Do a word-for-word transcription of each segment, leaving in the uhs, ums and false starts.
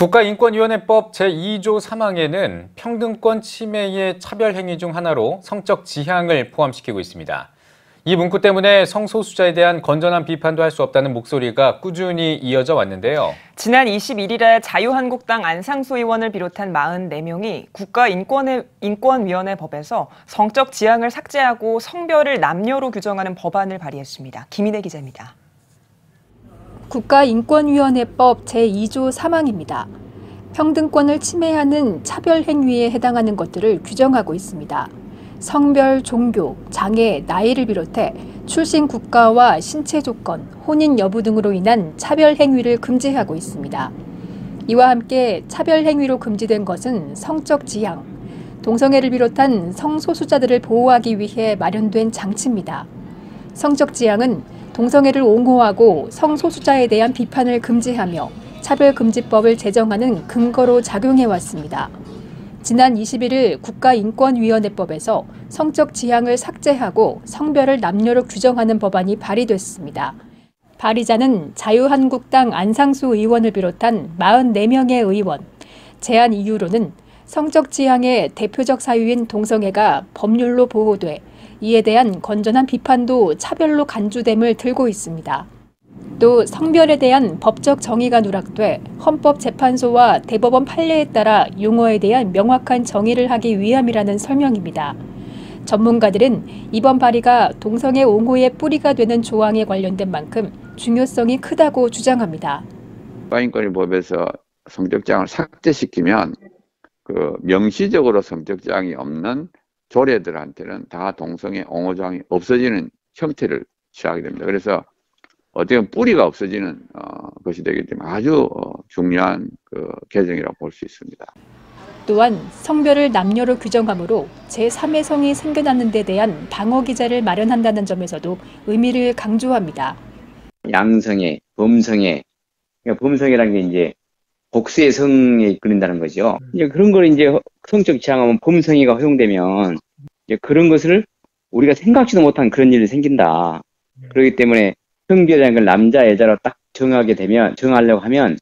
국가인권위원회법 제이조 삼항에는 평등권 침해의 차별 행위 중 하나로 성적 지향을 포함시키고 있습니다. 이 문구 때문에 성소수자에 대한 건전한 비판도 할 수 없다는 목소리가 꾸준히 이어져 왔는데요. 지난 이십일일에 자유한국당 안상수 의원을 비롯한 사십사 명이 국가인권위원회법에서 성적 지향을 삭제하고 성별을 남녀로 규정하는 법안을 발의했습니다. 김인애 기자입니다. 국가인권위원회법 제이조 삼항입니다. 평등권을 침해하는 차별 행위에 해당하는 것들을 규정하고 있습니다. 성별, 종교, 장애, 나이를 비롯해 출신 국가와 신체 조건, 혼인 여부 등으로 인한 차별 행위를 금지하고 있습니다. 이와 함께 차별 행위로 금지된 것은 성적 지향, 동성애를 비롯한 성소수자들을 보호하기 위해 마련된 장치입니다. 성적 지향은 동성애를 옹호하고 성소수자에 대한 비판을 금지하며 차별금지법을 제정하는 근거로 작용해왔습니다. 지난 이십일일 국가인권위원회법에서 성적 지향을 삭제하고 성별을 남녀로 규정하는 법안이 발의됐습니다. 발의자는 자유한국당 안상수 의원을 비롯한 사십사 명의 의원, 제안 이유로는 성적 지향의 대표적 사유인 동성애가 법률로 보호돼 이에 대한 건전한 비판도 차별로 간주됨을 들고 있습니다. 또 성별에 대한 법적 정의가 누락돼 헌법재판소와 대법원 판례에 따라 용어에 대한 명확한 정의를 하기 위함이라는 설명입니다. 전문가들은 이번 발의가 동성애 옹호의 뿌리가 되는 조항에 관련된 만큼 중요성이 크다고 주장합니다. 국가인권위법에서 성적 지향을 삭제시키면 그 명시적으로 성적 지향이 없는 조례들한테는 다 동성애 옹호 조항이 없어지는 형태를 취하게 됩니다. 그래서 어떻게 보면 뿌리가 없어지는 어, 것이 되기 때문에 아주 어, 중요한 그 개정이라고 볼 수 있습니다. 또한 성별을 남녀로 규정함으로 제삼의 성이 생겨나는 데 대한 방어 기제를 마련한다는 점에서도 의미를 강조합니다. 양성애, 범성애, 그러니까 범성애라는 게 이제 복수의 성에 이끌린다는 거죠. 이제 그런 걸 이제 성적 지향하면 범성애가 허용되면 이제 그런 것을 우리가 생각지도 못한 그런 일이 생긴다. 그렇기 때문에 성별이라는 걸 남자, 여자로 딱 정하게 되면, 정하려고 하면,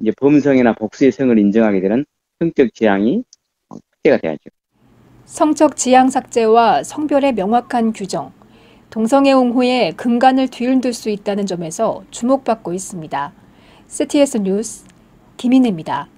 이제 범성이나 복수의 성을 인정하게 되는 성적 지향이 삭제가 돼야죠. 성적 지향 삭제와 성별의 명확한 규정, 동성애 옹호의 근간을 뒤흔들 수 있다는 점에서 주목받고 있습니다. 씨티에스 뉴스 김인애입니다.